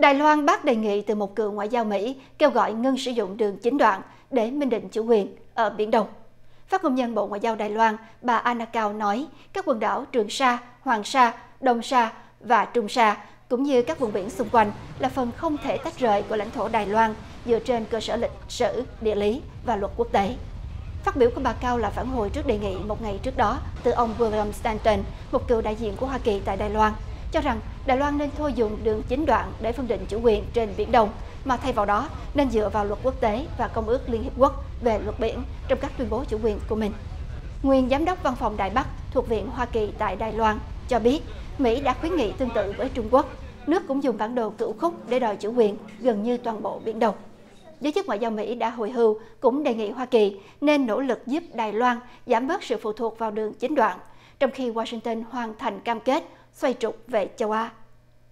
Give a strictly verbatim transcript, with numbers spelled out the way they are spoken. Đài Loan bác đề nghị từ một cựu ngoại giao Mỹ kêu gọi ngưng sử dụng đường chín đoạn để minh định chủ quyền ở Biển Đông. Phát ngôn nhân Bộ Ngoại giao Đài Loan, bà Anna Kao nói các quần đảo Trường Sa, Hoàng Sa, Đông Sa và Trung Sa cũng như các vùng biển xung quanh là phần không thể tách rời của lãnh thổ Đài Loan dựa trên cơ sở lịch sử, địa lý và luật quốc tế. Phát biểu của bà Cao là phản hồi trước đề nghị một ngày trước đó từ ông William Stanton, một cựu đại diện của Hoa Kỳ tại Đài Loan, cho rằng Đài Loan nên thôi dùng đường chín đoạn để phân định chủ quyền trên Biển Đông, mà thay vào đó nên dựa vào luật quốc tế và Công ước Liên Hiệp Quốc về luật biển trong các tuyên bố chủ quyền của mình. Nguyên Giám đốc Văn phòng Đài Bắc thuộc Viện Hoa Kỳ tại Đài Loan cho biết Mỹ đã khuyến nghị tương tự với Trung Quốc. Nước cũng dùng bản đồ cửu khúc để đòi chủ quyền gần như toàn bộ Biển Đông. Giới chức ngoại giao Mỹ đã hồi hưu cũng đề nghị Hoa Kỳ nên nỗ lực giúp Đài Loan giảm bớt sự phụ thuộc vào đường chín đoạn, trong khi Washington hoàn thành cam kết xoay trục về châu Á.